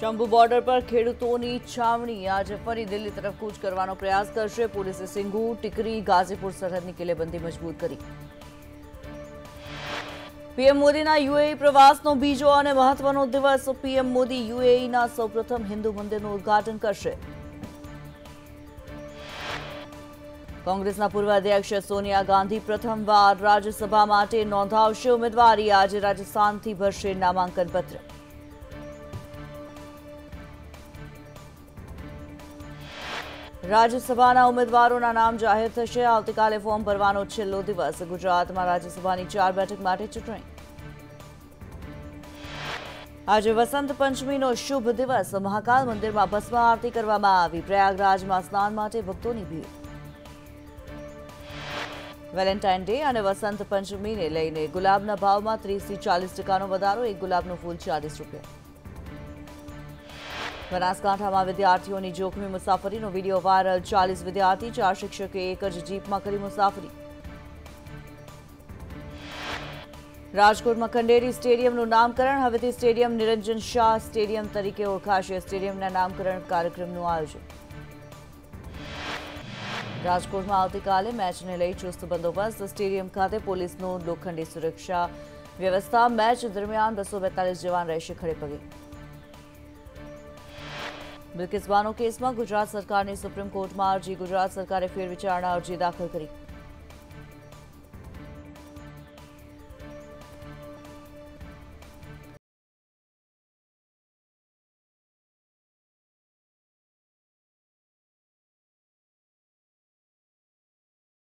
Shambhu border પર ખેડૂતોની છાવણી આજે ફરી દિલ્હી તરફ કૂચ કરવાનો પ્રયાસ કરશે પોલીસે સિંઘુ ટીકરી ગાજીપુર સરહદની કિલ્લેબંધી મજબૂત કરી। पीएम मोदी यूएई प्रवासनो बीजो अने महत्वनो दिवस। पीएम मोदी यूएई सौप्रथम हिंदू मंदिरनुं उद्घाटन करशे। कांग्रेसना पूर्व अध्यक्ष सोनिया गांधी प्रथमवार राज्यसभा माटे नोंधावशे उमेदवारी। आज राजस्थानथी भरशे नामांकन पत्र। राज्यसभाना उम्मीदवारोना नाम जाहिर थशे। आवतीकाले फॉर्म भरवानो छेल्लो दिवस। गुजरात में राज्यसभानी 4 बेठक माटे चूंटणी। आज वसंत पंचमीनो शुभ दिवस। महाकाल मंदिर में भस्म आरती करवामां आवी। प्रयागराज में स्नान माटे भक्तोनी भीड़। वेलेंटाइन डे और वसंत पंचमी ने लईने गुलाबना भाव में 30 થી 40% वधारो। एक गुलाबनुं फूल 40 રૂપિયા। बनासकांठा में विद्यार्थियों की जोखमी मुसाफरी वीडियो वायरल। 40 विद्यार्थी 4 शिक्षक एक ज जीप में करी मुसाफरी। राजकोट में खंडेरी स्टेडियमनुं नामकरण। हवेथी स्टेडियम निरंजन शाह स्टेडियम तरीके ओळखाशे। स्टेडियमना नामकरण कार्यक्रमनुं आयोजन। राजकोट में आवतीकाले मैच ने लई चुस्त बंदोबस्त। स्टेडियम खाते पोलीसनो लोखंडी सुरक्षा व्यवस्था। मैच दरमियान 242 जवान रहेशे खड़ेपगे। बिलकिसबानो केस में गुजरात सरकार ने सुप्रीम कोर्ट में अर्जी। गुजरात सरकारे फेर विचारणा अर्जी दाखिल करी।